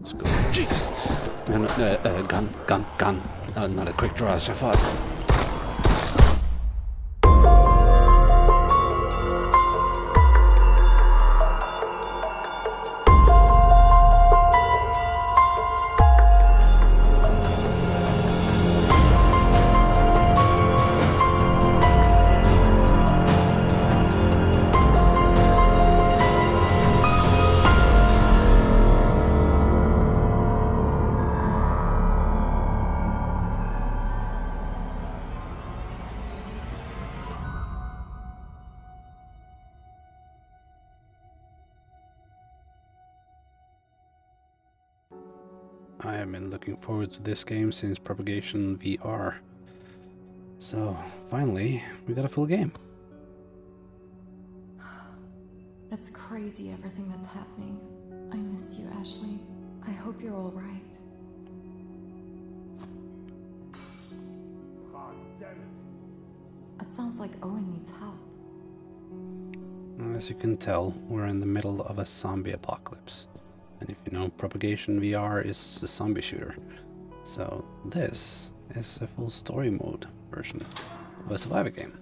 Let's go. Jesus! Gun. Not a quick draw, so far. I have been looking forward to this game since Propagation VR. So, finally, we got a full game. It's crazy, everything that's happening. I miss you, Ashley. I hope you're all right. It sounds like Owen needs help. As you can tell, we're in the middle of a zombie apocalypse. And if you know, Propagation VR is a zombie shooter. So this is a full story mode version of a survivor game.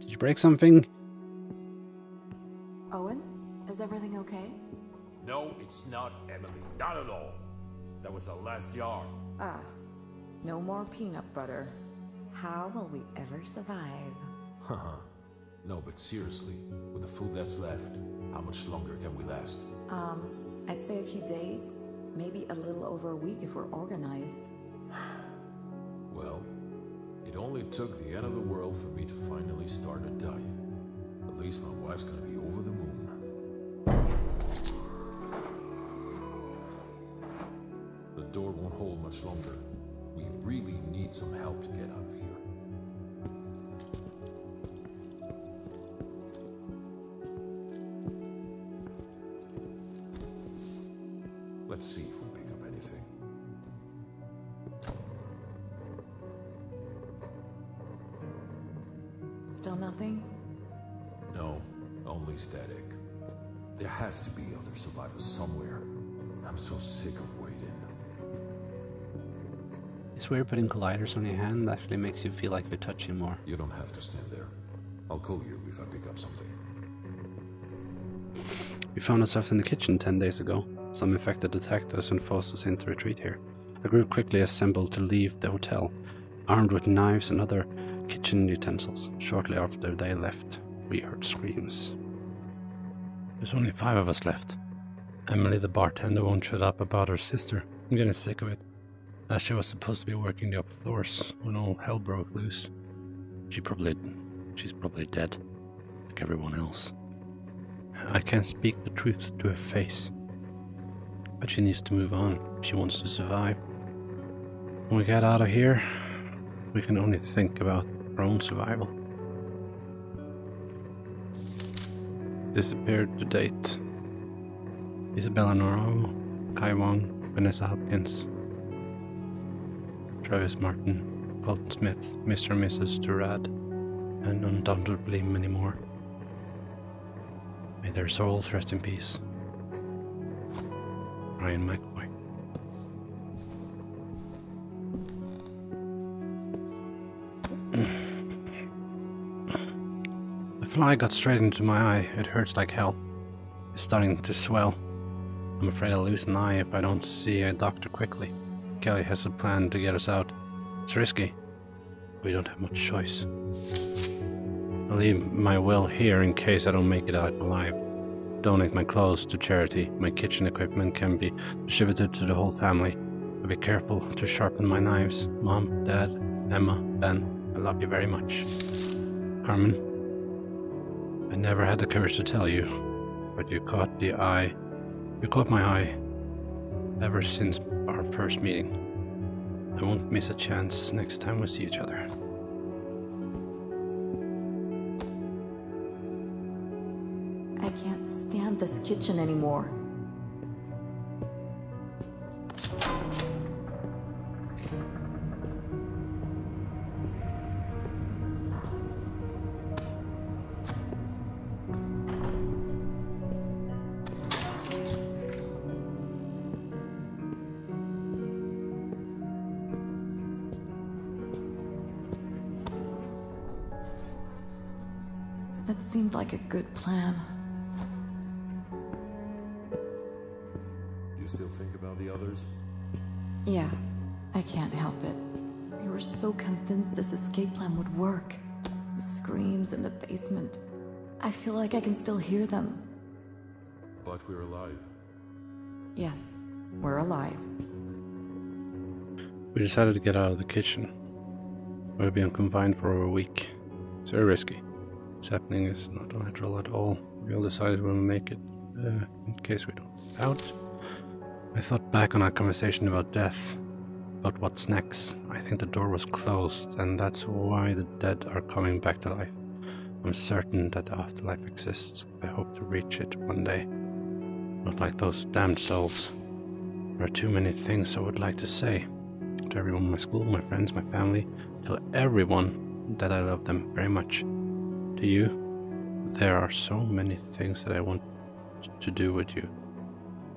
Did you break something? Owen, is everything okay? No, it's not, Emily. Not at all. That was the last jar. Ah, no more peanut butter. How will we ever survive? Haha. No, but seriously, with the food that's left, how much longer can we last? I'd say a few days, maybe a little over a week if we're organized. Well, it only took the end of the world for me to finally start a diet. At least my wife's gonna be over the moon. The door won't hold much longer. We really need some help to get out of here. Let's see if we pick up anything. Still nothing? No, only static. There has to be other survivors somewhere. I'm so sick of waiting. It's weird putting colliders on your hand actually makes you feel like you're touching more. You don't have to stand there. I'll call you if I pick up something. We found ourselves in the kitchen 10 days ago. Some infected attacked us and forced us into retreat here. A group quickly assembled to leave the hotel, armed with knives and other kitchen utensils. Shortly after they left, we heard screams. There's only 5 of us left. Emily, the bartender, won't shut up about her sister. I'm getting sick of it. Ashley was supposed to be working the upper floors when all hell broke loose. She's probably dead, like everyone else. I can't speak the truth to her face. But she needs to move on if she wants to survive. When we get out of here, we can only think about our own survival. Disappeared to date. Isabella Noro, Kai Wong, Vanessa Hopkins, Travis Martin, Colton Smith, Mr. and Mrs. Turad, and undoubtedly many more. May their souls rest in peace. Ryan McCoy. The fly got straight into my eye. It hurts like hell. It's starting to swell. I'm afraid I'll lose an eye if I don't see a doctor quickly. Kelly has a plan to get us out. It's risky. We don't have much choice. I'll leave my will here in case I don't make it out alive. Donate my clothes to charity. My kitchen equipment can be distributed to the whole family. I'll be careful to sharpen my knives. Mom, Dad, Emma, Ben, I love you very much. Carmen, I never had the courage to tell you, but you caught my eye ever since our first meeting. I won't miss a chance next time we see each other. I can't stand this kitchen anymore. That seemed like a good plan. You still think about the others? Yeah, I can't help it. We were so convinced this escape plan would work. The screams in the basement. I feel like I can still hear them. But we're alive. Yes, we're alive. We decided to get out of the kitchen. We've been confined for over a week. It's very risky. What's happening is not natural at all. We all decided we'll make it, in case we don't out. I thought back on our conversation about death. But what's next? I think the door was closed, and that's why the dead are coming back to life. I'm certain that the afterlife exists. I hope to reach it one day. Not like those damned souls. There are too many things I would like to say. To everyone, my school, my friends, my family. Tell everyone that I love them very much. To you, there are so many things that I want to do with you.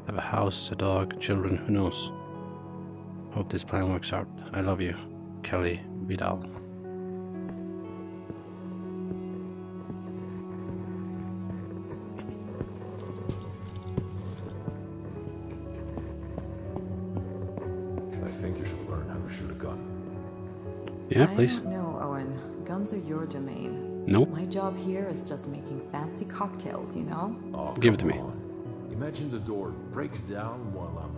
I have a house, a dog, children, who knows? Hope this plan works out. I love you, Kelly Vidal. I think you should learn how to shoot a gun. Yeah, please. No, Owen. Guns are your domain. Nope. My job here is just making fancy cocktails, you know? Oh, give it to me. On. Imagine the door breaks down while I'm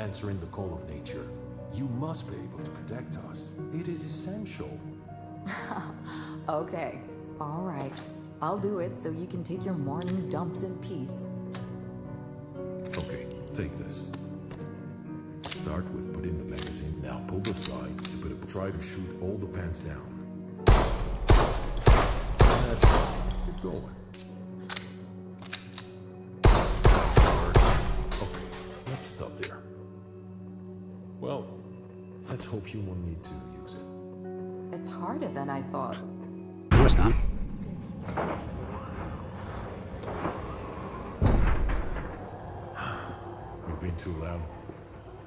answering the call of nature. You must be able to protect us. It is essential. Okay. All right. I'll do it so you can take your morning dumps in peace. Okay, take this. Start with putting the magazine. Now pull the slide to try to shoot all the pants down. Keep going. Okay, let's stop there. Well, let's hope you won't need to use it. It's harder than I thought. No, it's not. You've been too loud.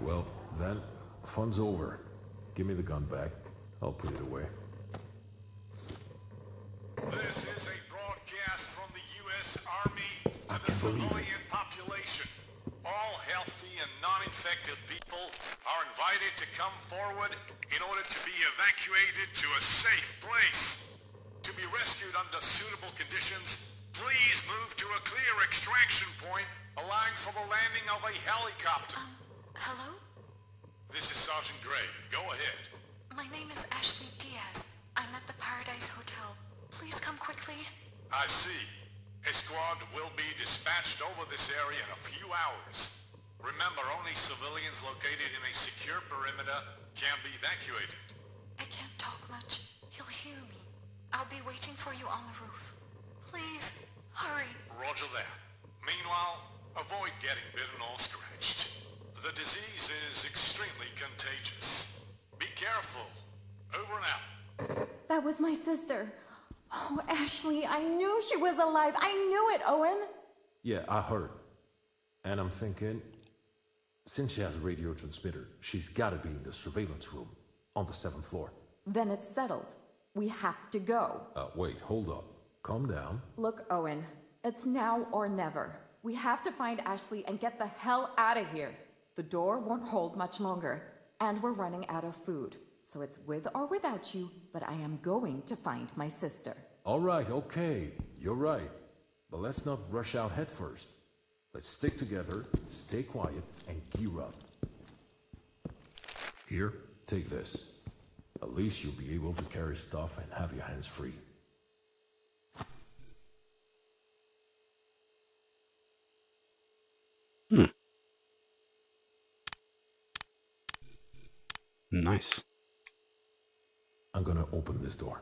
Well, then, fun's over. Give me the gun back. I'll put it away. This is a broadcast from the U.S. Army to the civilian population. All healthy and non-infected people are invited to come forward in order to be evacuated to a safe place. To be rescued under suitable conditions, please move to a clear extraction point, allowing for the landing of a helicopter. Hello? This is Sergeant Gray. Go ahead. My name is Ashley Diaz. I'm at the Paradise Hotel. Please come quickly. I see. A squad will be dispatched over this area in a few hours. Remember, only civilians located in a secure perimeter can be evacuated. I can't talk much. He'll hear me. I'll be waiting for you on the roof. Please, hurry. Roger that. Meanwhile, avoid getting bitten or scratched. The disease is extremely contagious. Be careful. Over and out. That was my sister. Oh, Ashley, I knew she was alive. I knew it, Owen. Yeah, I heard. And I'm thinking, since she has a radio transmitter, she's gotta be in the surveillance room on the 7th floor. Then it's settled. We have to go. Wait, hold up. Calm down. Look, Owen, it's now or never. We have to find Ashley and get the hell out of here. The door won't hold much longer, and we're running out of food. So it's with or without you, but I am going to find my sister. All right, okay, you're right. But let's not rush out headfirst. Let's stick together, stay quiet, and gear up. Here, take this. At least you'll be able to carry stuff and have your hands free. Nice. I'm gonna open this door.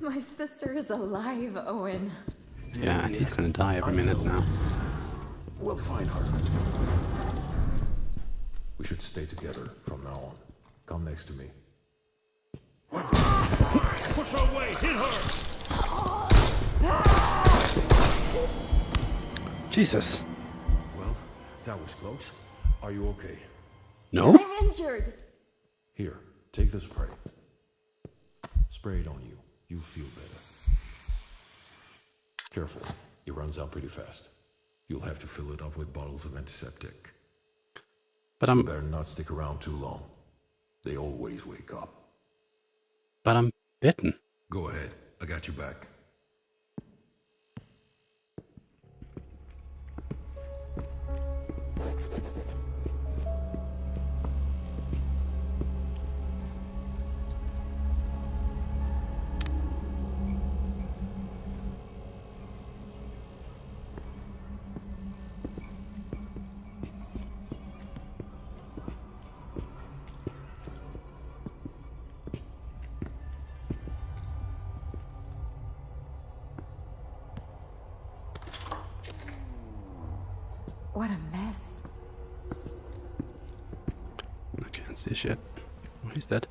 My sister is alive, Owen. Yeah, and he's gonna die every minute now. We'll find her. We should stay together from now on. Come next to me. Push her away! Hit her! Jesus. Well, that was close. Are you okay? No? I'm injured. Here, take the spray. Spray it on you. You'll feel better. Careful. It runs out pretty fast. You'll have to fill it up with bottles of antiseptic. But you better not stick around too long. They always wake up. But I'm bitten. Go ahead. I got you back. What a mess. I can't see shit. Oh, he's dead.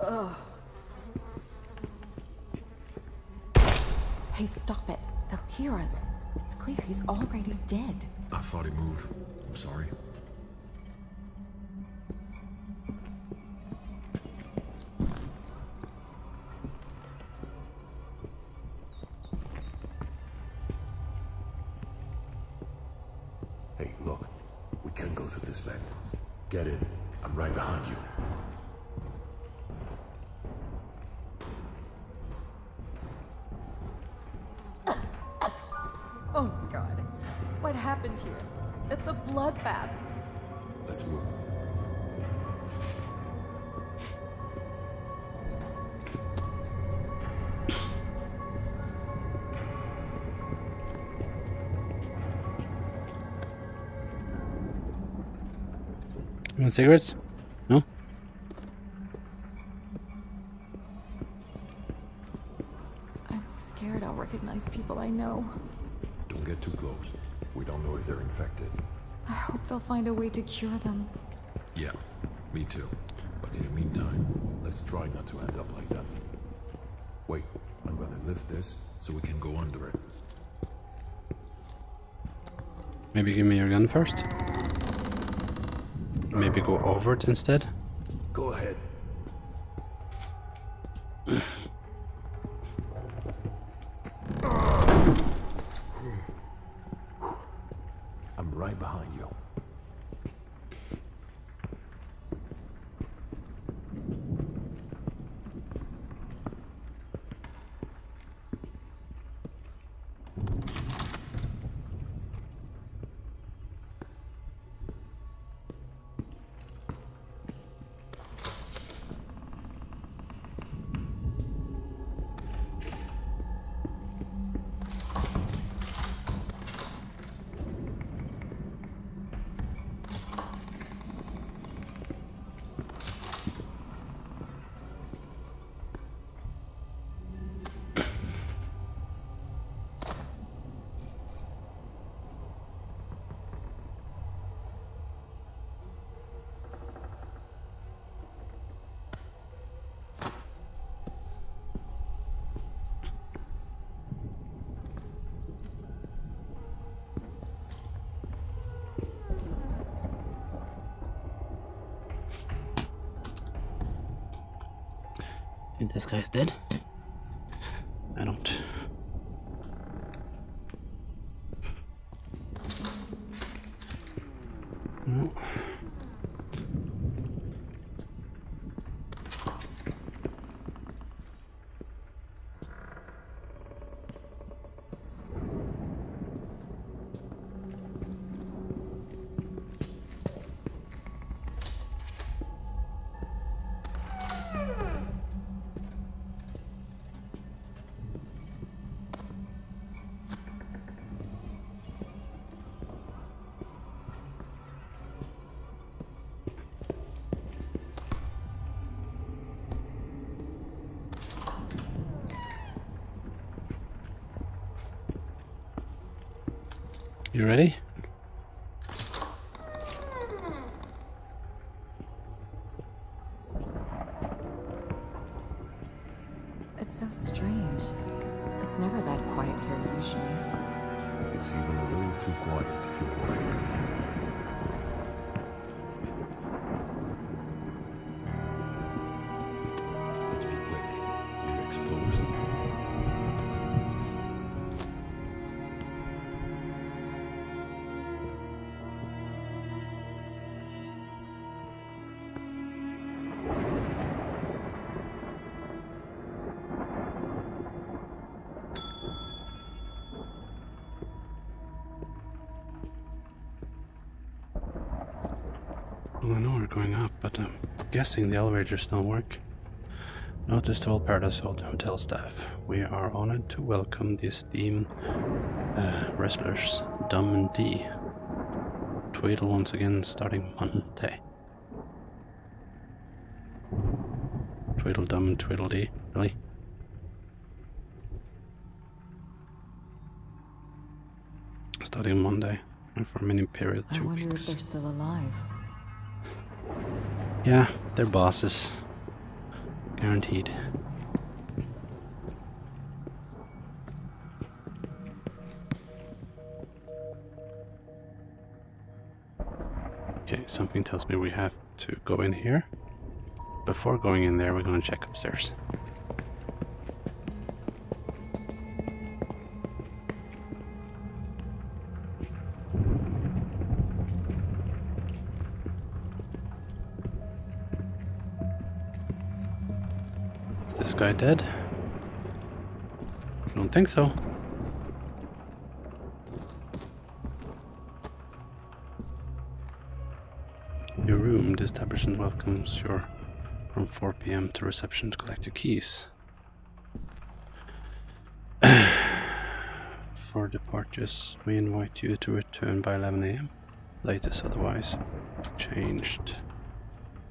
Ugh. Hey, stop it. They'll hear us. It's clear he's already dead. I thought he moved. I'm sorry. Cigarettes? No? I'm scared I'll recognize people I know. Don't get too close. We don't know if they're infected. I hope they'll find a way to cure them. Yeah, me too. But in the meantime, let's try not to end up like that. Wait, I'm gonna lift this so we can go under it. Maybe give me your gun first? Maybe go over it instead? Go ahead. I'm right behind you. This guy's dead? I don't. No. You ready? It's so strange. The It's never that quiet here usually. It's even a little too quiet if you're right. Guessing the elevators don't work. Notice to all Paradise Hotel staff. We are honored to welcome the esteemed wrestlers Dum and Dee. Tweedle once again starting Monday. Tweedledum and Tweedledee, really? Starting Monday and for a minute period, 2 weeks. I wonder if they're still alive. Yeah, they're bosses. Guaranteed. Okay, something tells me we have to go in here. Before going in there, we're gonna check upstairs. Guy dead? I don't think so. Your room, the establishment welcomes you from 4 p.m. to reception to collect your keys. For departures, we invite you to return by 11 a.m. latest, otherwise changed.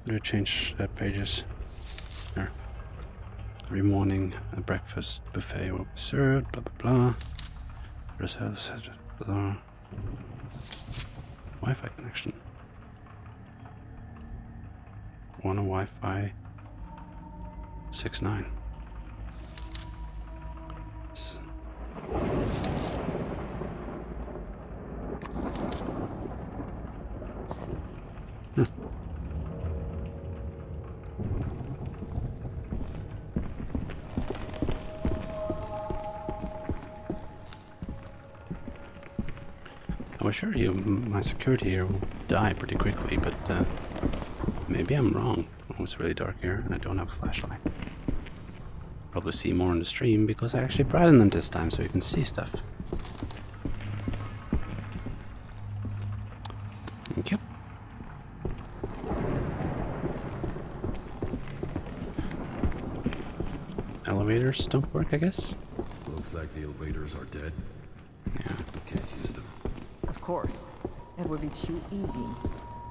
We'll change pages. Here. Every morning, a breakfast buffet will be served, blah blah blah. Wi-Fi connection. One Wi-Fi 6.9. I assure you, my security here will die pretty quickly, but maybe I'm wrong. Oh, it's really dark here, and I don't have a flashlight. Probably see more on the stream because I actually brightened them this time, so you can see stuff. Thank you. Elevators don't work, I guess. Looks like the elevators are dead. Yeah, I can't use them. Of course, that would be too easy.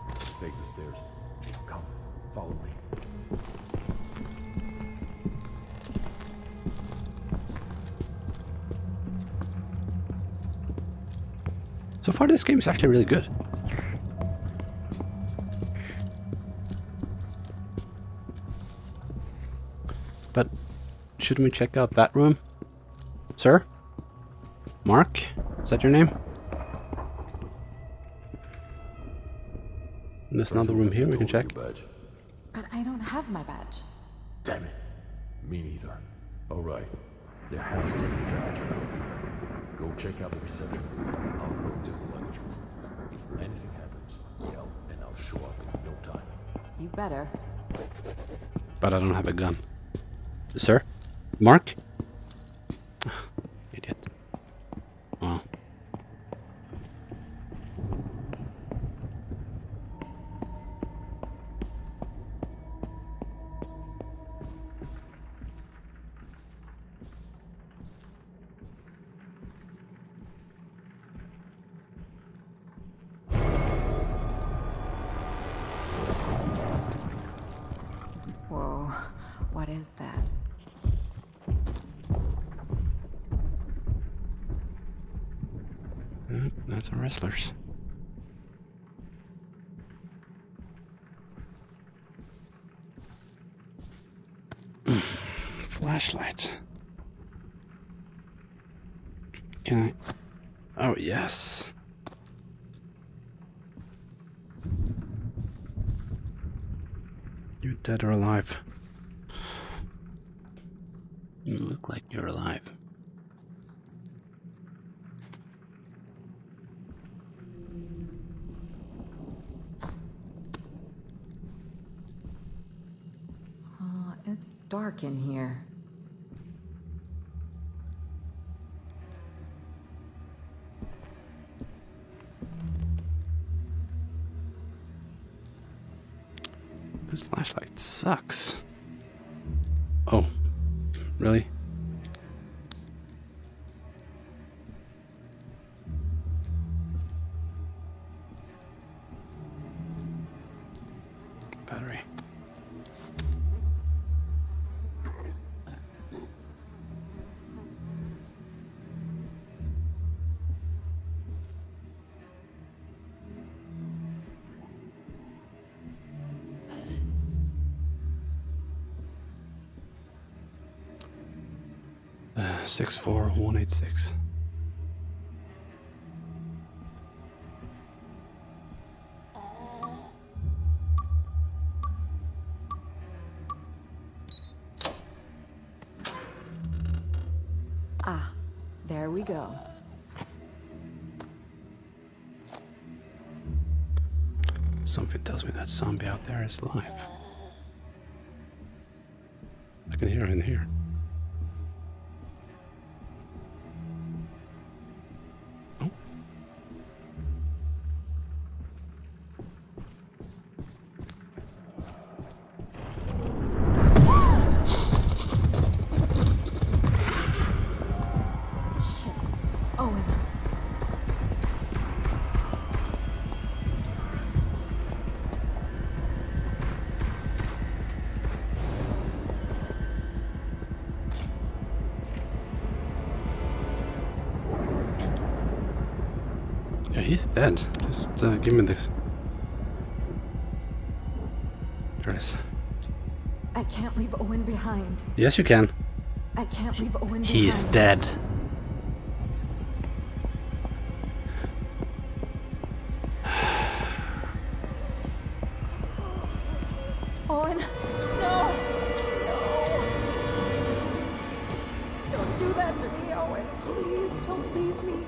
Let's take the stairs. Come, follow me. So far, this game is actually really good. But shouldn't we check out that room, sir? Mark, is that your name? There's another room here we can check. But I don't have my badge. Damn it. Me neither. Alright. There has to be a badge around here. Go check out the reception room and I'll go to the luggage room. If anything happens, yell and I'll show up in no time. You better. But I don't have a gun. Sir? Mark? Idiot. Oh. Wrestlers. Flashlight. Can I? Oh, yes. You're dead or alive. You look like you're alive. Oh, it's dark in here. This flashlight sucks. Oh, really? Battery. Six 4 1 8 6. Ah, there we go. Something tells me that zombie out there is alive. I can hear it in here. He's dead. Just give me this. There it is. I can't leave Owen behind. Yes, you can. I can't leave Owen behind. He is dead. Owen, no! No! Don't do that to me, Owen. Please don't leave me.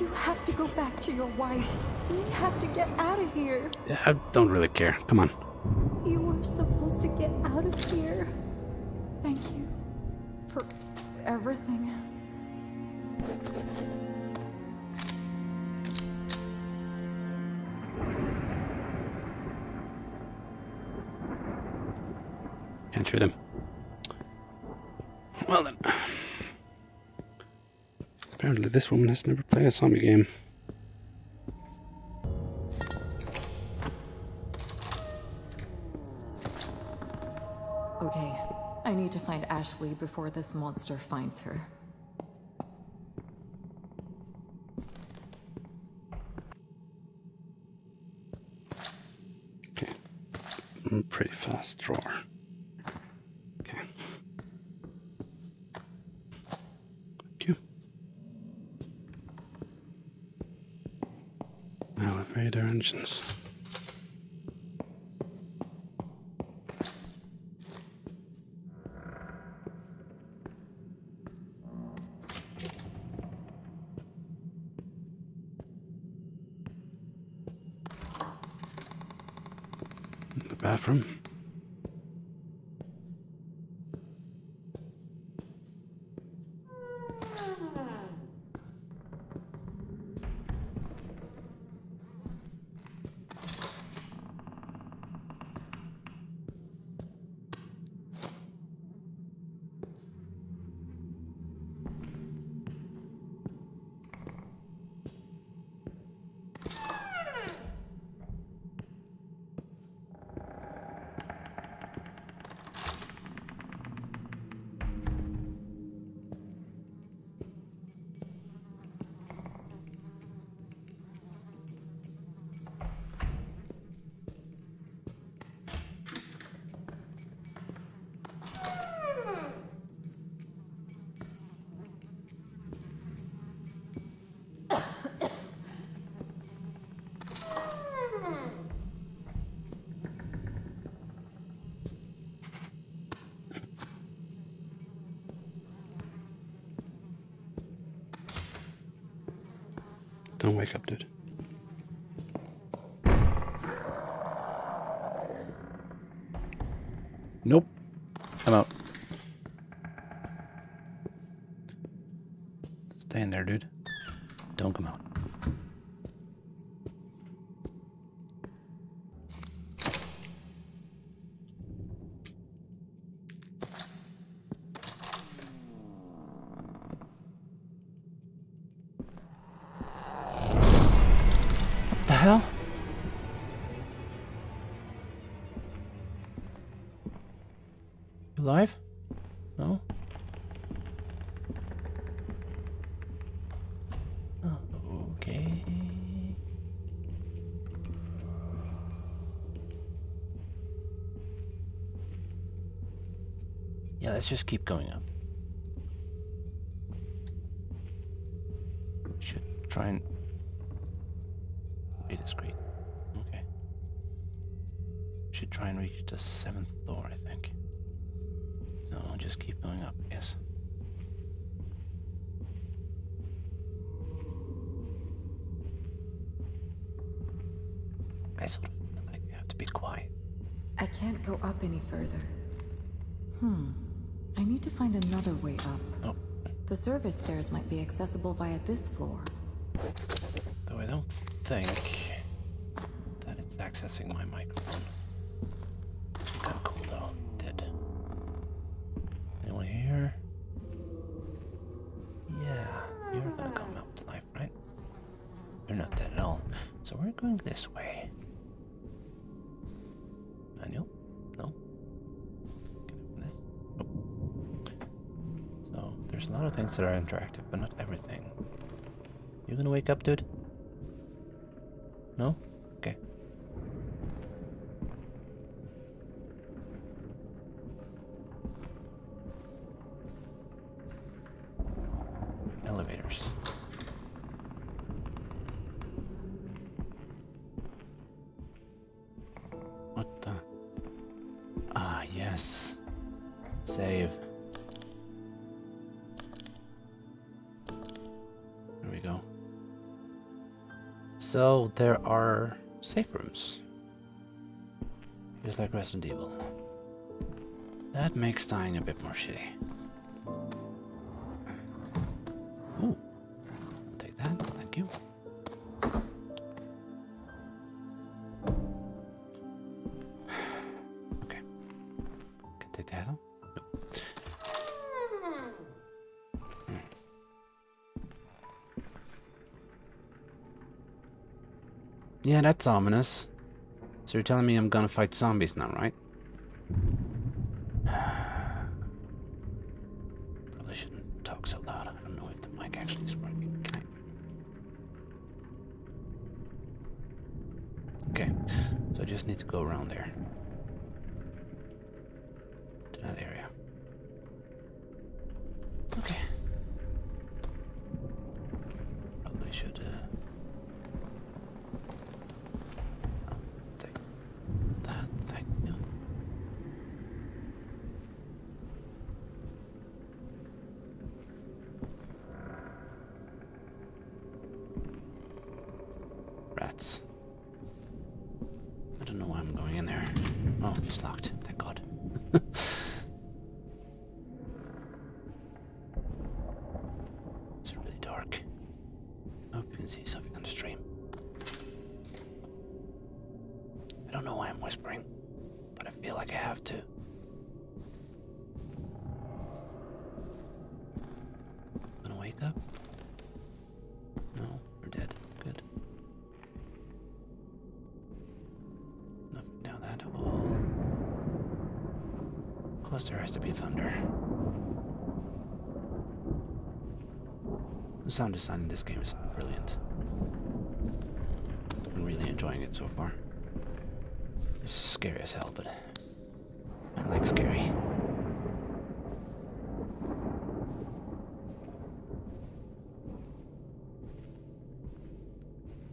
You have to go back to your wife. We have to get out of here. Yeah, I don't really care. Come on. You were supposed to get out of here. Thank you for everything. Can't shoot him. Well then. Apparently this woman has never played a zombie game. Okay, I need to find Ashley before this monster finds her. Okay, pretty fast drawer. Elevator engines. In the bathroom. Don't wake up, dude. Nope. I'm out. Stay in there, dude. Don't come out. Let's just keep going up. Should try and... Be discreet. Okay. Should try and reach the 7th floor, I think. So I'll just keep going up, I guess. I sort of feel like you have to be quiet. I can't go up any further. I need to find another way up. Oh. The service stairs might be accessible via this floor. Though I don't think that it's accessing my microphone. Kind of cool though. Dead. Anyone here? Yeah, you're gonna come out to life, right? You're not dead at all. So we're going this way. Manuel? No? There's a lot of things that are interactive, but not everything. You gonna wake up, dude? No? Okay. Elevators. What the? Ah, yes. Save. So there are safe rooms, just like Resident Evil. That makes dying a bit more shitty. Ooh, I'll take that, thank you. Okay, can I take that out? Nope. Yeah, that's ominous. So you're telling me I'm gonna fight zombies now, right? Probably shouldn't talk so loud. I don't know if the mic actually is working. Okay, so I just need to go around there. To that area. Okay. Probably should, there has to be thunder. The sound design in this game is brilliant. I'm really enjoying it so far. It's scary as hell, but I like scary.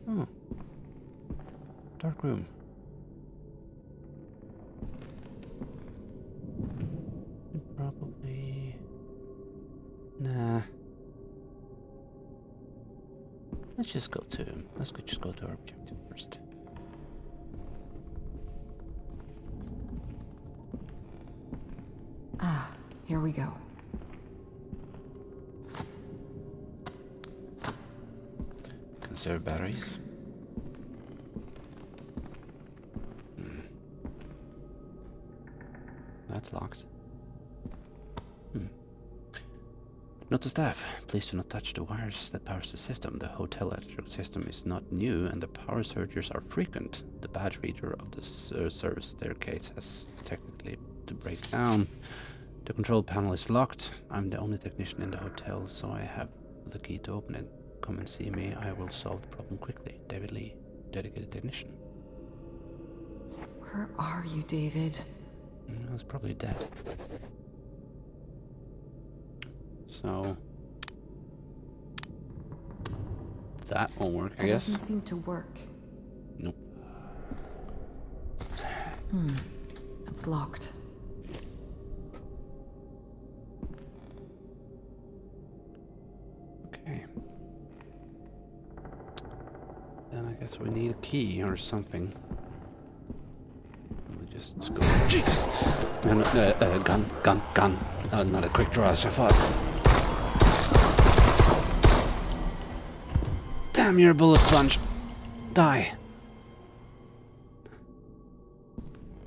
Oh. Dark room. Let's just go to our objective first. Ah, here we go. Conserve batteries. That's locked. Note to staff, please do not touch the wires that powers the system. The hotel electrical system is not new and the power surges are frequent. The badge reader of the service staircase has technically to break down. The control panel is locked. I'm the only technician in the hotel, so I have the key to open it. Come and see me. I will solve the problem quickly. David Lee, dedicated technician. Where are you, David? I was probably dead. So that won't work, I guess. It doesn't seem to work. Nope. It's locked. Okay. Then I guess we need a key or something. Let me just go. Jesus! And gun. Not a quick draw as I thought. Damn your bullet sponge. Die.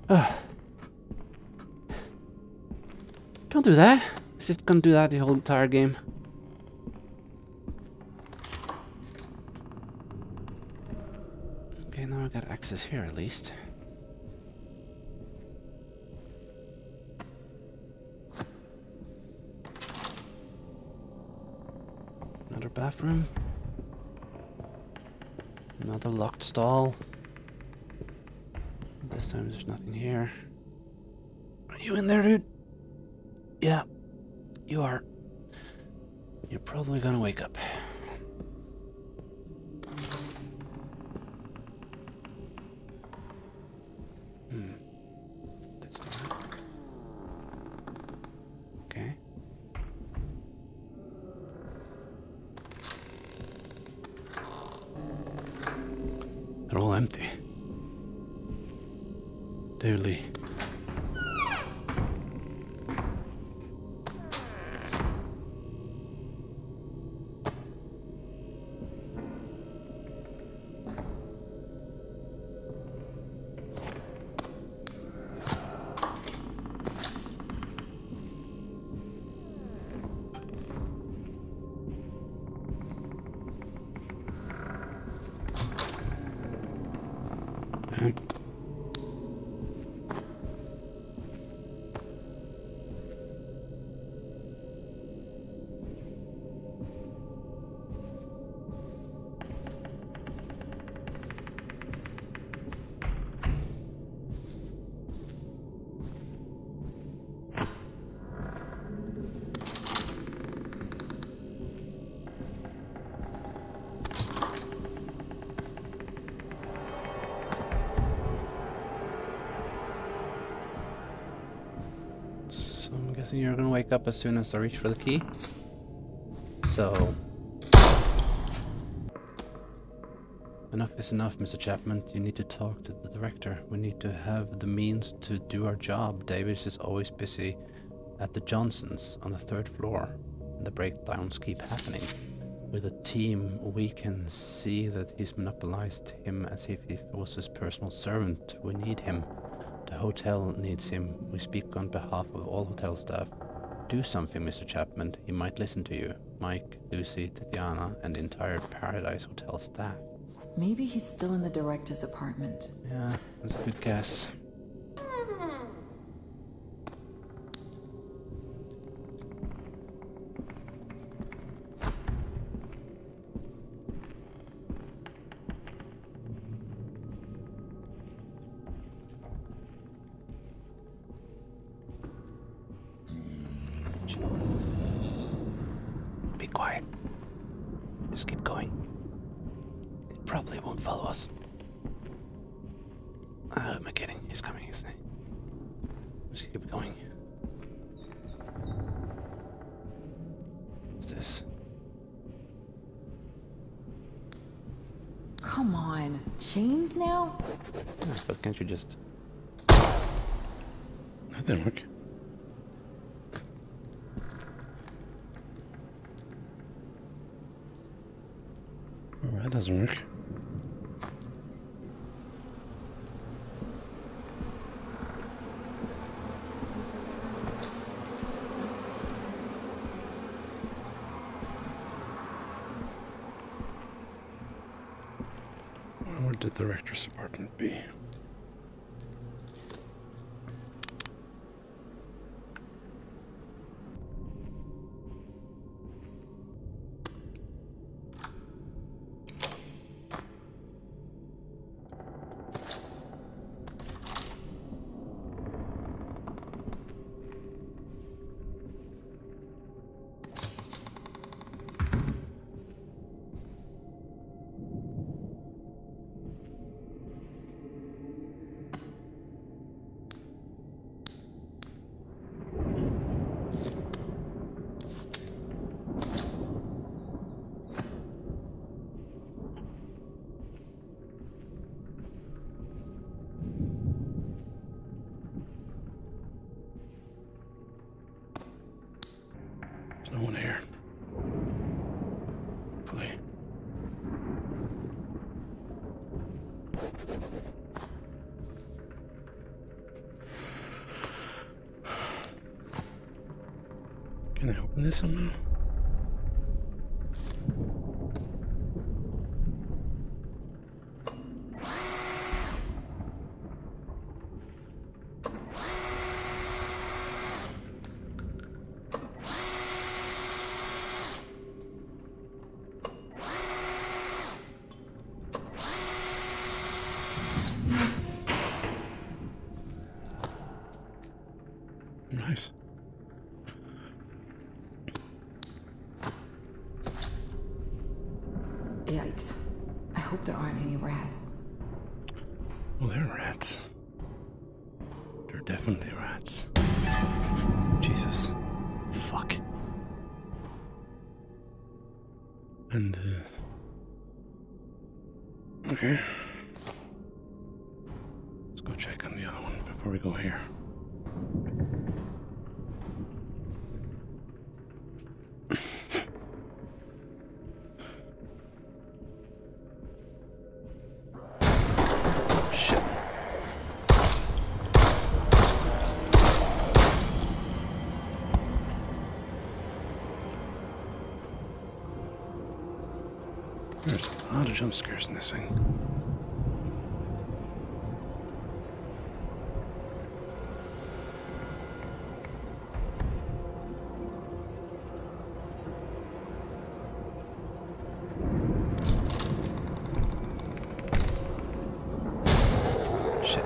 Ugh. Don't do that. Is it gonna do that the whole entire game? Okay, now I got access here at least. Another bathroom. Another locked stall. This time there's nothing here. Are you in there, dude? Yeah, you are. You're probably gonna wake up. This time. Okay. They're all empty. Dearly. You're gonna wake up as soon as I reach for the key. So enough is enough, Mr. Chapman. You need to talk to the director. We need to have the means to do our job. Davis is always busy at the Johnsons on the 3rd floor. The breakdowns keep happening. With a team, we can see that he's monopolized him as if he was his personal servant. We need him. The hotel needs him. We speak on behalf of all hotel staff. Do something, Mr. Chapman. He might listen to you. Mike, Lucy, Tatiana, and the entire Paradise Hotel staff. Maybe he's still in the director's apartment. Yeah, that's a good guess. Come on, chains now? But can't you just... That didn't work. Oh, that doesn't work. Where did the director's apartment be? No one here. Play. Can I open this somehow? Yikes. I hope there aren't any rats. Well, they're rats. They're definitely rats. Jesus. Fuck. And, okay. Let's go check on the other one before we go here. There's a lot of jump scares in this thing. Shit.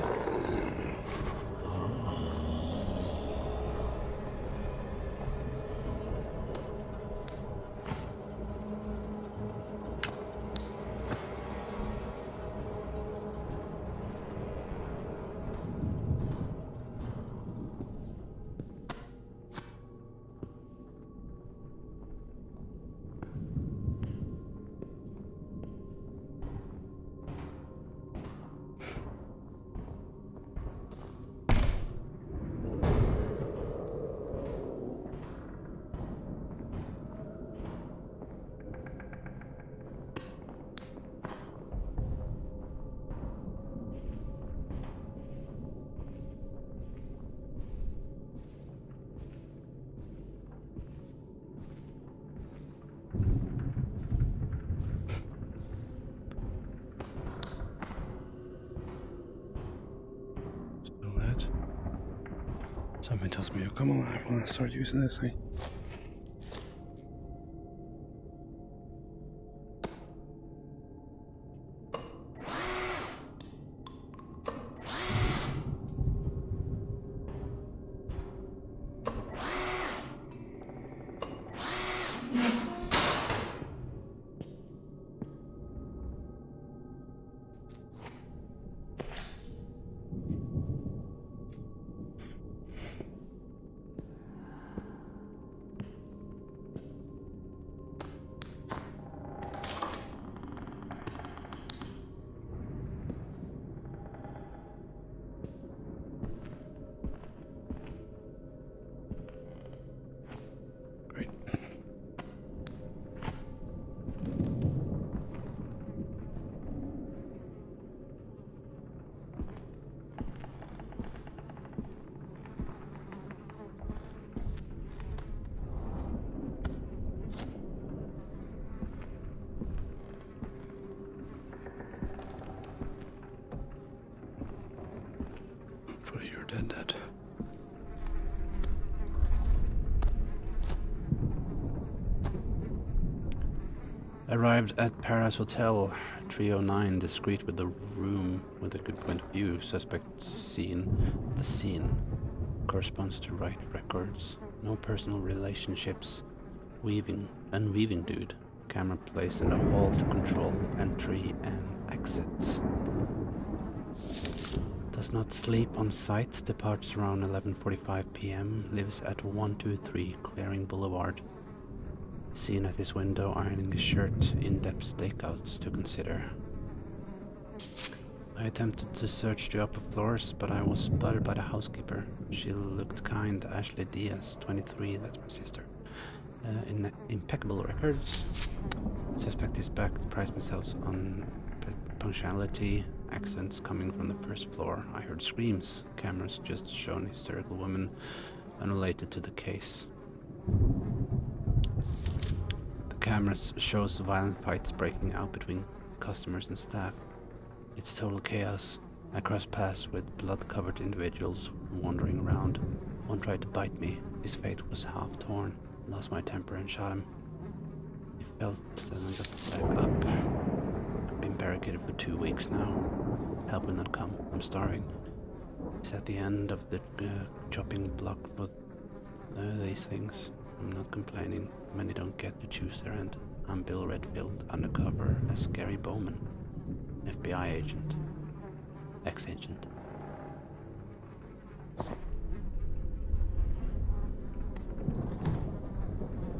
Something tells me you'll come alive when I start using this thing. ended. Arrived at Paradise Hotel, 309, discreet with the room with a good point of view. Suspect seen. The scene corresponds to right records. No personal relationships. Weaving, unweaving dude. Camera placed in the hall to control entry and exits. Does not sleep on site. Departs around 11:45 p.m. Lives at 123 Clearing Boulevard. Seen at his window ironing his shirt. In-depth stakeouts to consider. I attempted to search the upper floors, but I was spotted by the housekeeper. She looked kind. Ashley Diaz, 23, that's my sister. In impeccable records. Suspect is back. Prize myself on punctuality. Accents coming from the first floor. I heard screams. Cameras just shown hysterical woman unrelated to the case. The cameras shows violent fights breaking out between customers and staff. It's total chaos. I cross paths with blood-covered individuals wandering around. One tried to bite me. His face was half torn. Lost my temper and shot him. It felt that I got back up. I've been barricaded for 2 weeks now. Help will not come. I'm starving. It's at the end of the chopping block for these things. I'm not complaining. Many don't get to choose their end. I'm Bill Redfield, undercover as Gary Bowman, FBI agent. Ex-agent.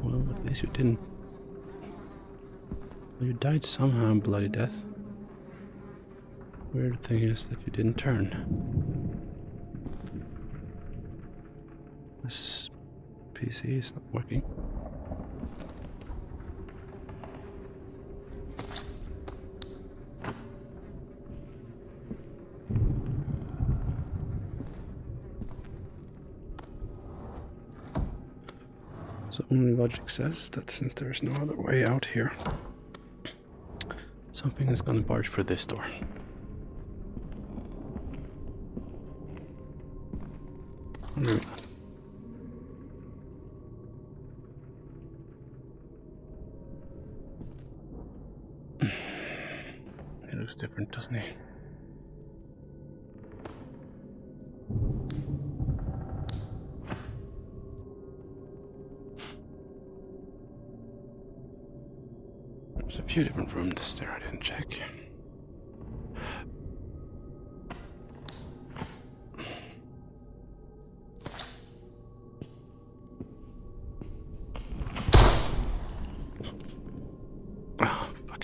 Well, at least you didn't... Well, you died somehow, bloody death. Weird thing is that you didn't turn. This PC is not working. So only logic says that since there is no other way out here, something is gonna barge for this door. Maybe not. He looks different, doesn't he? Two different rooms there, I didn't check. Oh, fuck.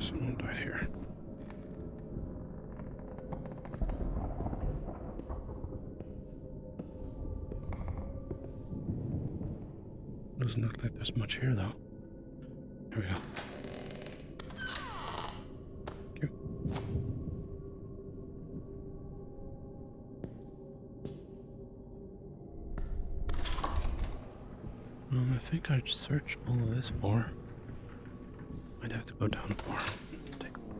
Someone died here. Doesn't look like there's much here though. Here we go. Well, I think I'd search all of this for. I'd have to go down for. Take a look.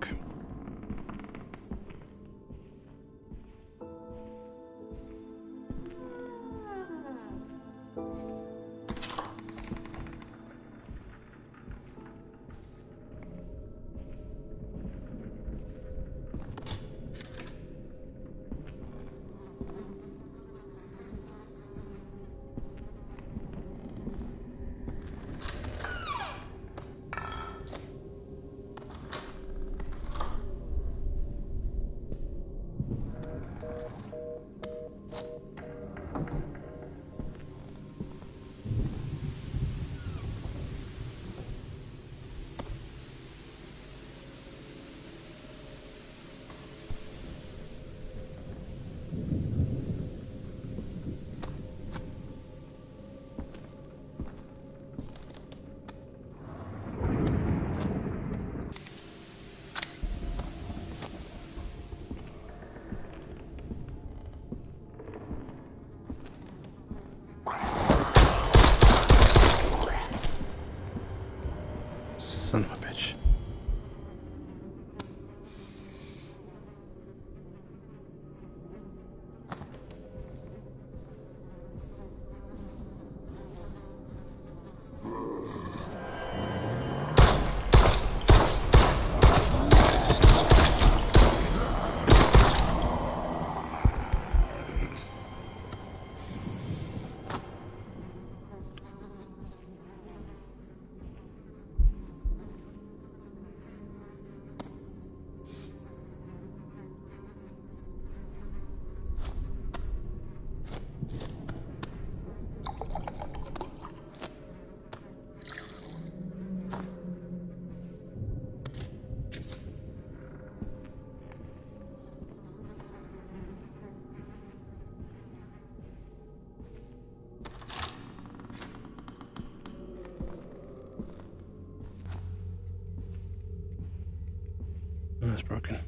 That's broken.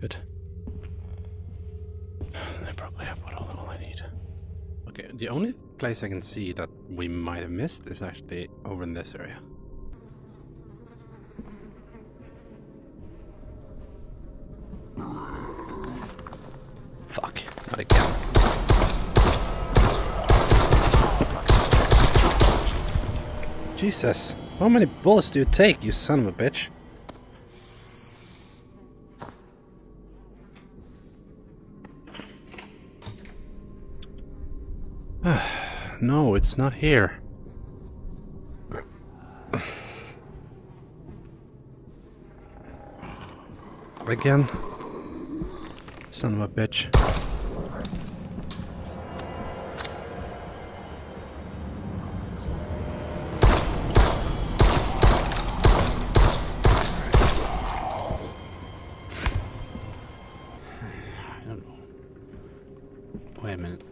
Good. I probably have what all I need. Okay, the only place I can see that we might have missed is actually over in this area. Fuck. Not again. Jesus. How many bullets do you take, you son of a bitch? No, it's not here. Again? Son of a bitch. I don't know. Wait a minute.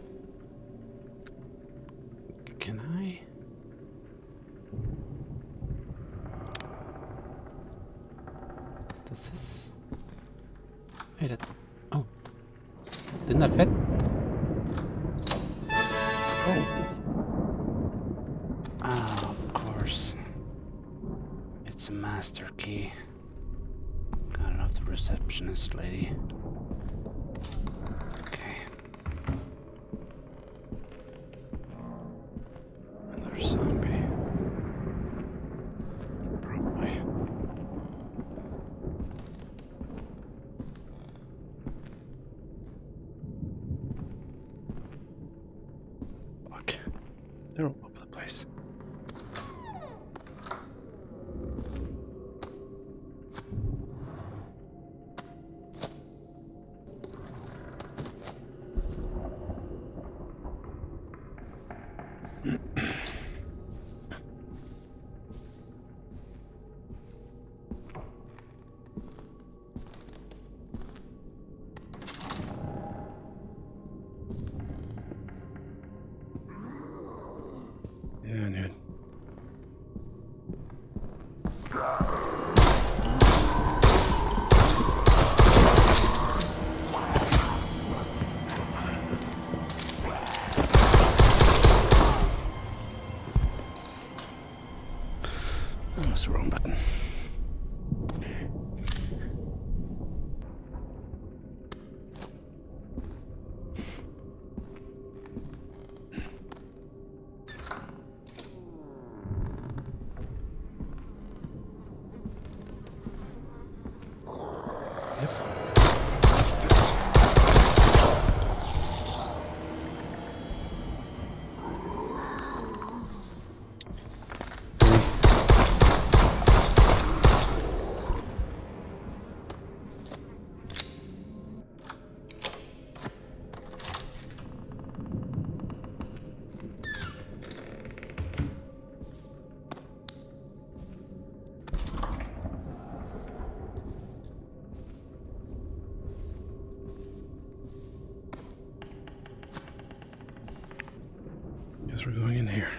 guess we're going in here.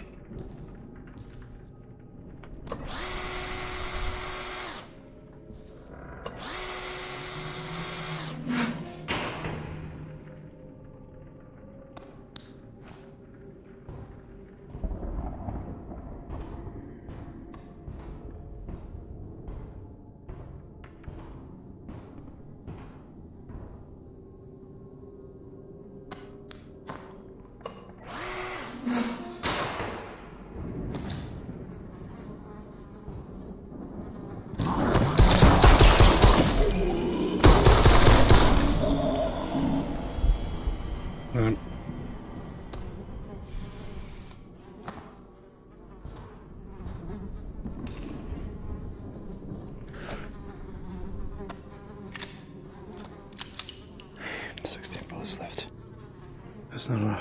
Not right.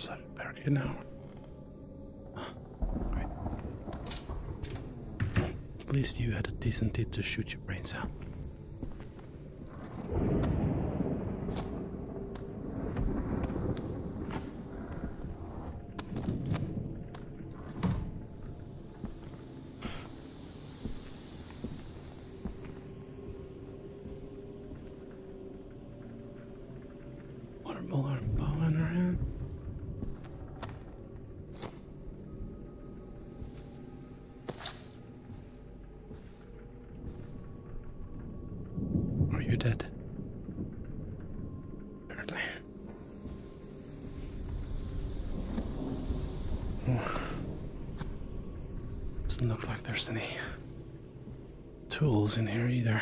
Is that a barricade now? Great. At least you had a decency to shoot your brains out. Doesn't look like there's any tools in here either.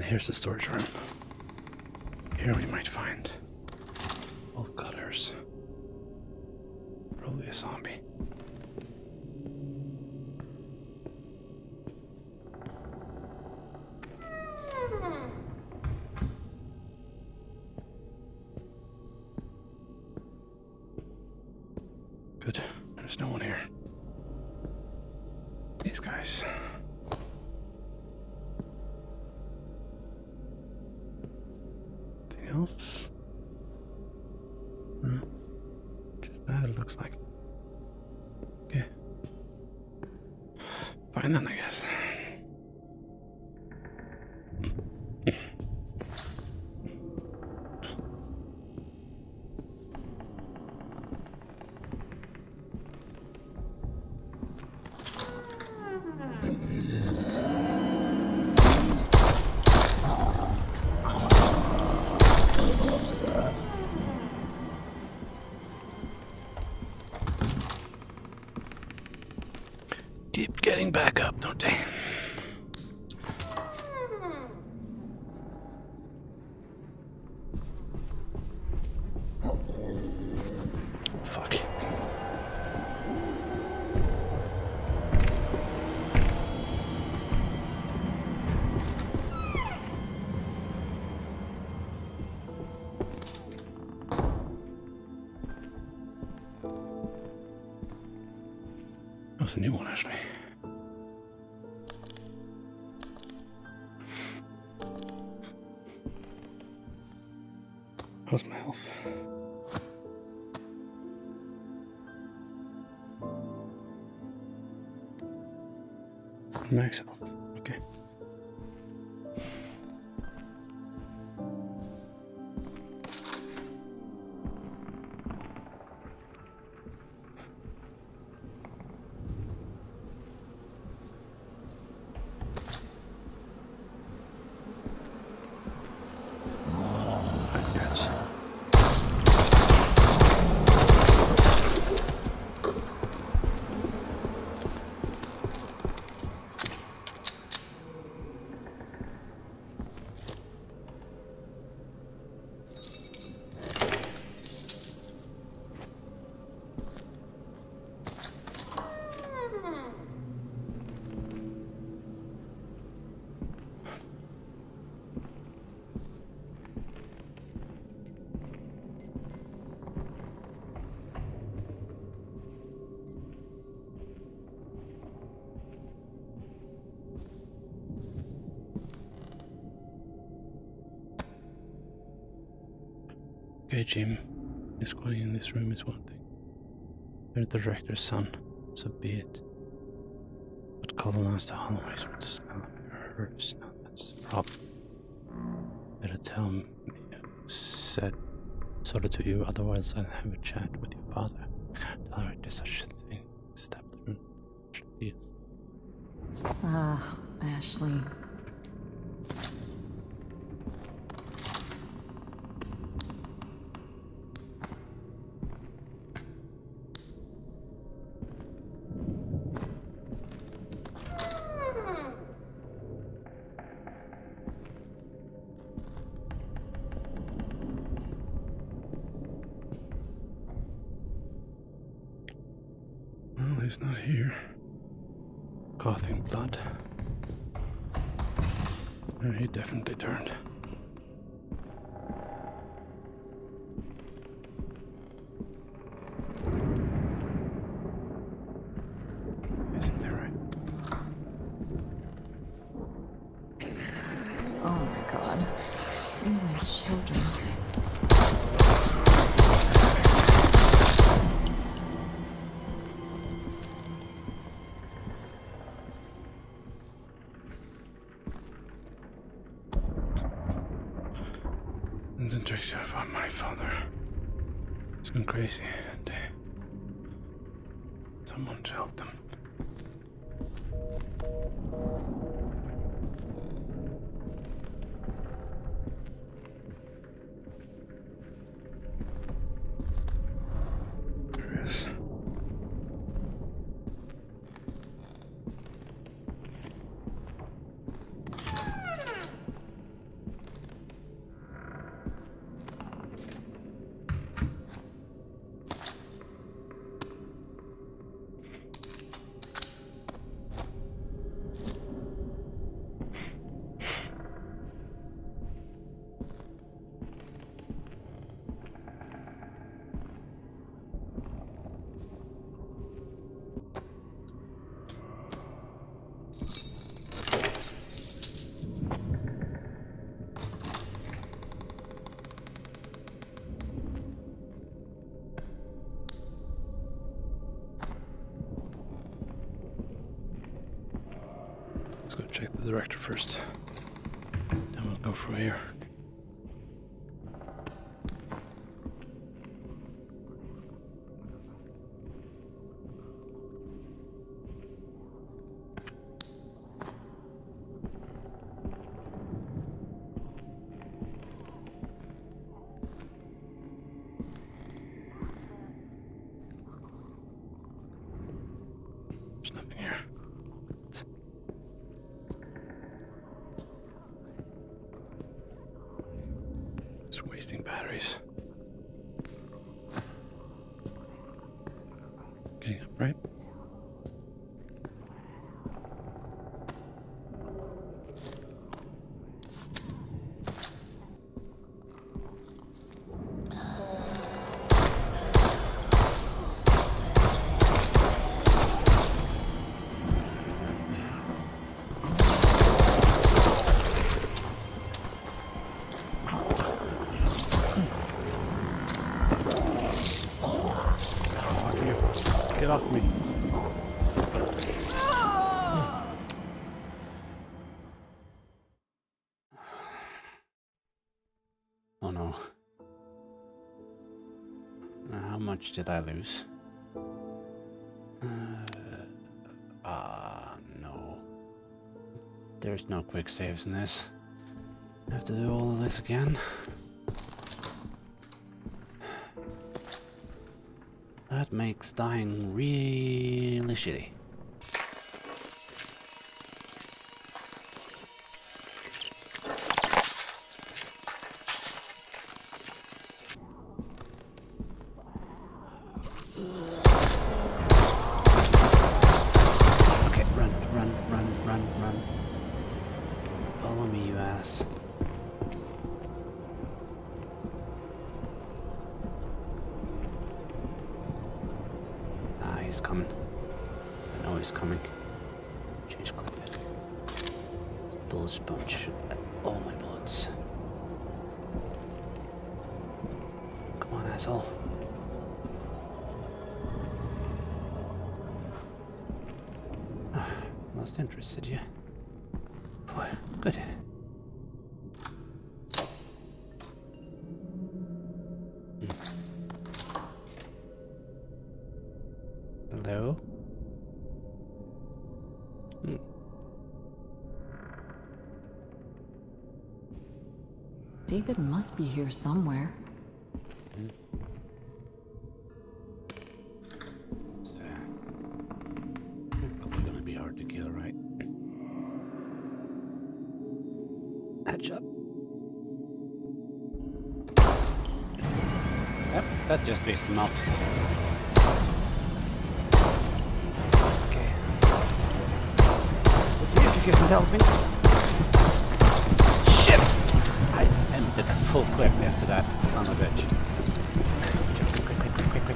Here's the storage room. Here we might find old cutters. Probably a zombie. Good. There's no one here. These guys. Keep getting back up, don't they? That's a new one, actually. How's my health? Max health. Okay. Okay, Jim. His quality in this room is one thing. You're the director's son, so be it. But colonized the hallways with the smell of your herbs. Now that's the problem. Better tell me who said so to you, otherwise I'll have a chat with your father. I can't tolerate such a thing. Establishment should be. Ah, Ashley. He's not here. Coughing blood. He definitely turned. Isn't that right? Oh my god. Even children. About my father. It's gone crazy. And, someone to help them. Check the director first, then we'll go from here. Wasting batteries. Getting up, right? Oh no. How much did I lose? No. There's no quick saves in this. I have to do all of this again. That makes dying really shitty. He's coming. I know he's coming. Change clip. Bullet bunch. All my bullets. asshole. Lost interest, did you? Boy, good. Hello? David must be here somewhere. That just based him off. Okay. This music isn't helping. Shit! I emptied a full clip into that son of a bitch. Quick.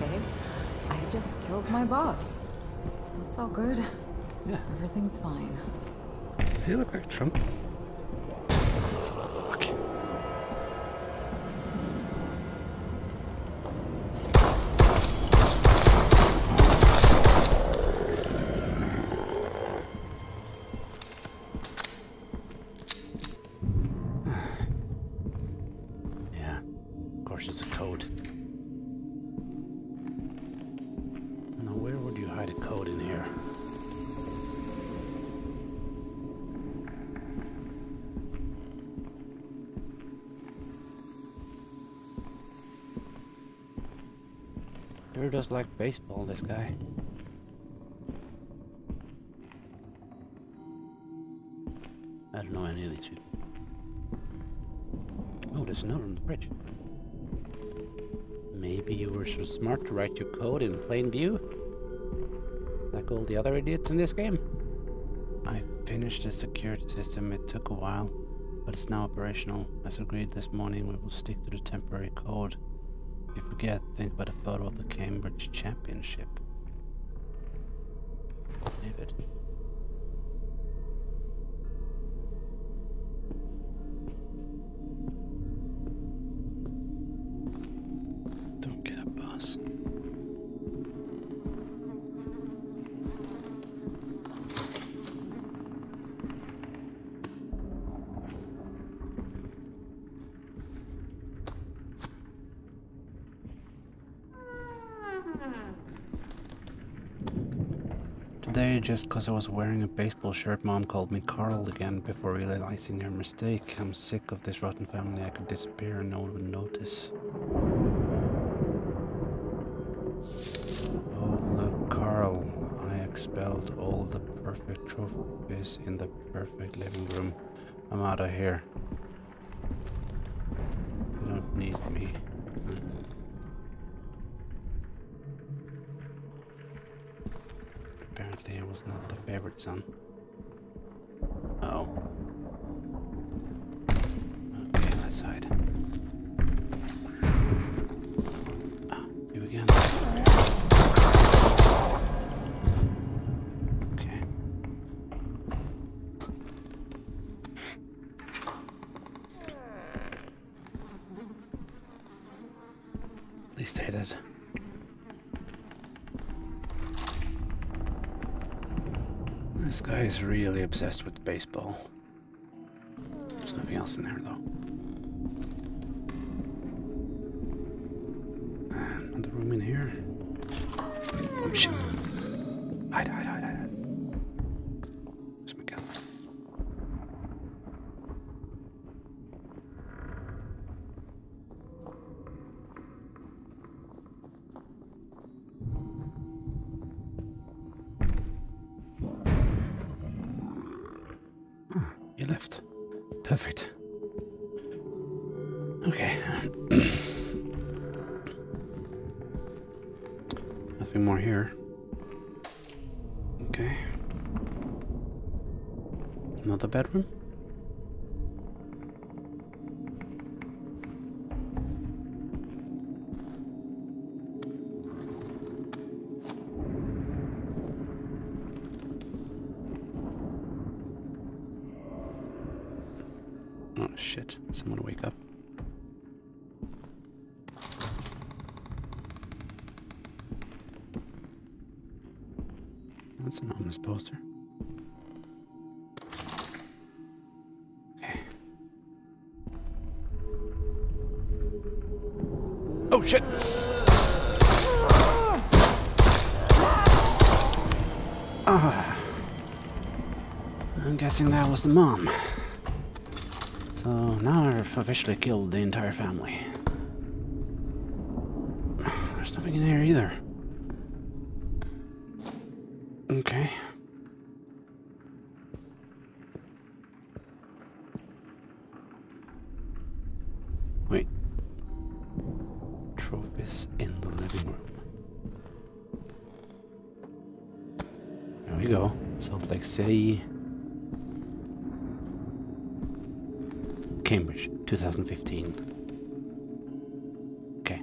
Okay. I just killed my boss. That's all good. Yeah. Everything's fine. Does he look like Trump? Sure does like baseball, this guy. I don't know any of these people. Oh, there's a note on the fridge. Maybe you were so smart to write your code in plain view? Like all the other idiots in this game? I finished the security system. It took a while, but it's now operational. As agreed this morning, we will stick to the temporary code. If you forget, think about a photo of the Cambridge Championship. David. Don't get up, boss. Just because I was wearing a baseball shirt, Mom called me Carl again before realizing her mistake. I'm sick of this rotten family. I could disappear and no one would notice. Oh, look, Carl. I expelled all the perfect trophies in the perfect living room. I'm out of here. They don't need me. Apparently it was not the favorite son. Uh-oh. Okay, let's hide. Ah, you again. Okay. At least I did. This guy is really obsessed with baseball. There's nothing else in there, though. Another room in here. Oh, shit. Hide. Where's my gun? Left. Perfect. Okay. Nothing more here. Okay. Another bedroom? Shit, someone wake up. That's an ominous poster. Okay. Oh shit! Ah. I'm guessing that was the mom. So now I've officially killed the entire family. There's nothing in here either. Okay. Wait. Trophies in the living room. There we go. Salt Lake City. Cambridge, 2015. Okay.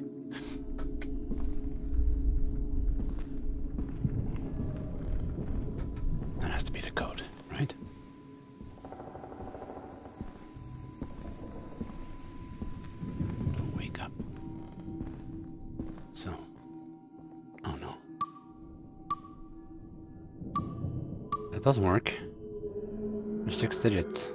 That has to be the code, right? Don't wake up. So. Oh no. That doesn't work. There's 6 digits.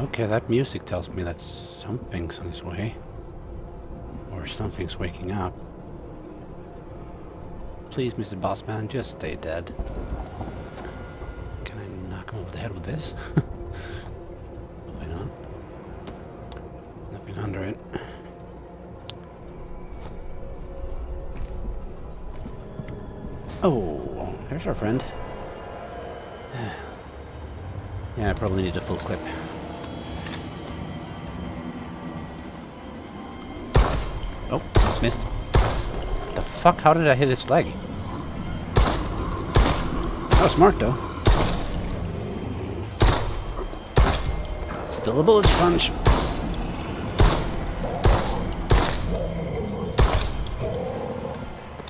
Okay, that music tells me that something's on its way. Or something's waking up. Please, Mr. Bossman, just stay dead. Can I knock him over the head with this? Probably not. There's nothing under it. Oh, there's our friend. Yeah, I probably need a full clip. Oh, missed. The fuck? How did I hit his leg? That was smart, though. Still a bullet sponge.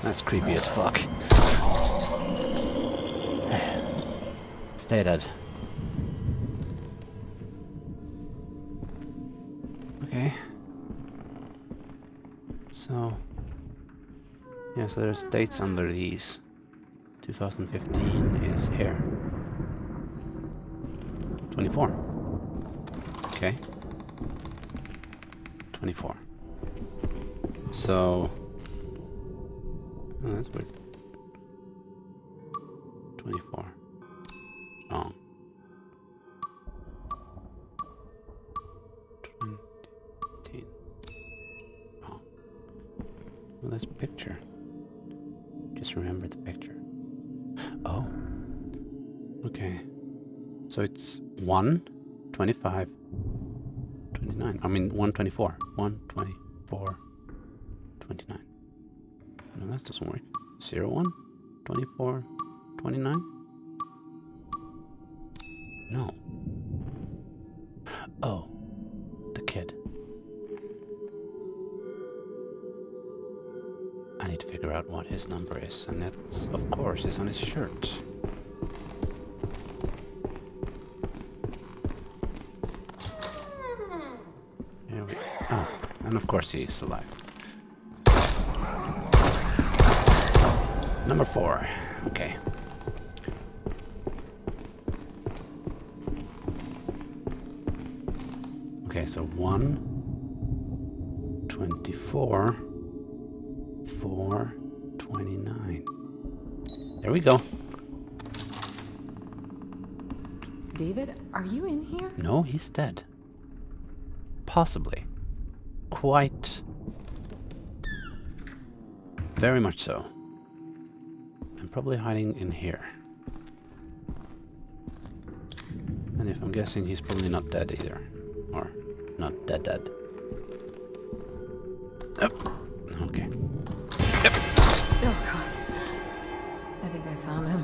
That's creepy as fuck. Stay dead. So there's dates under these. 2015 is here. 24. Okay. 24. So... Oh, that's weird. 24. Wrong. 20. Wrong. Well, that's a picture. Just remember the picture. Oh. Okay. So it's 1, 25, 29. I mean 124. 1, 24, 29. No, that doesn't work. 0, 1, 24, 29? No. Oh. The kid. I need to figure out what his number is, and that's, of course, is on his shirt. Here we go. Oh, and of course he's alive. Number 4. Okay. Okay, so 1, 24. 4, 29. There we go. David, are you in here? No, he's dead. Possibly. Quite. Very much so. I'm probably hiding in here. And if I'm guessing, he's probably not dead either. Or not dead dead. Oh. Okay. Yep. Oh god. I think I found him.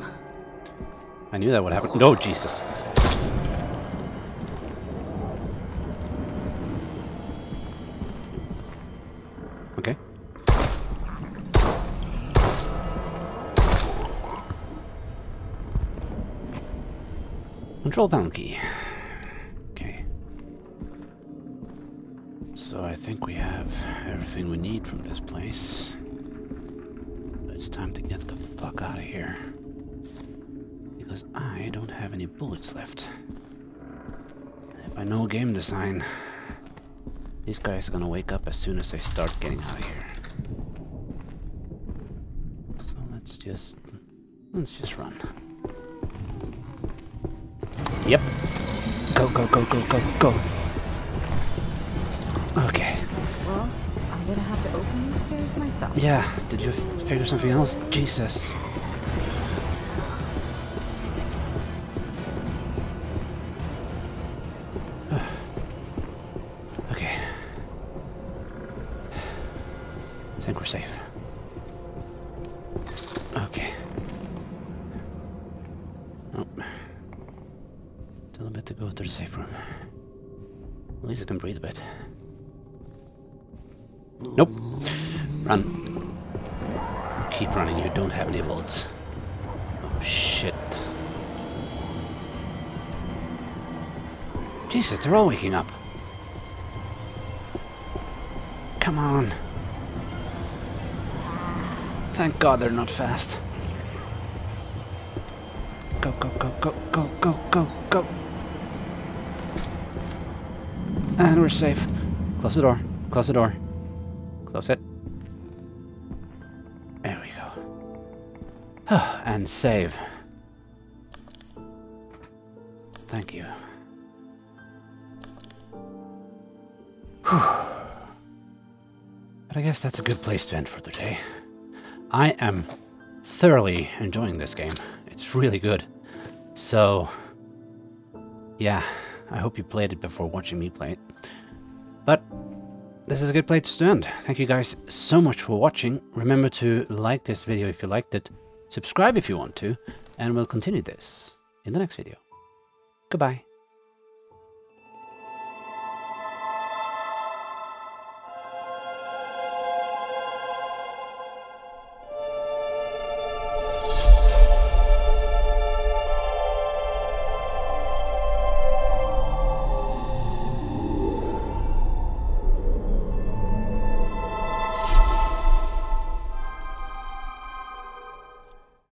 I knew that would happen. No, Jesus. Okay. Control pound key. Okay. So I think we have everything we need from this place. But it's time to get the fuck out of here. Because I don't have any bullets left. If I know game design, these guys are gonna wake up as soon as I start getting out of here. So let's just run. Yep. Go, go, go, go, go, go. Okay. Well, I'm gonna have to open these stairs myself. Yeah, did you figure something else? Jesus. Okay. I think we're safe. Okay. Oh. Still a bit to go to the safe room. At least I can breathe a bit. Nope. Run. Keep running, you don't have any bullets. Oh shit. Jesus, they're all waking up. Come on. Thank God they're not fast. Go, go, go, go, go, go, go, go. And we're safe. Close the door. Close the door. Close it. There we go. Oh, and save. Thank you. Whew. But I guess that's a good place to end for the day. I am thoroughly enjoying this game. It's really good. So, yeah, I hope you played it before watching me play it. But this is a good place to end. Thank you guys so much for watching. Remember to like this video if you liked it, subscribe if you want to, and we'll continue this in the next video. Goodbye.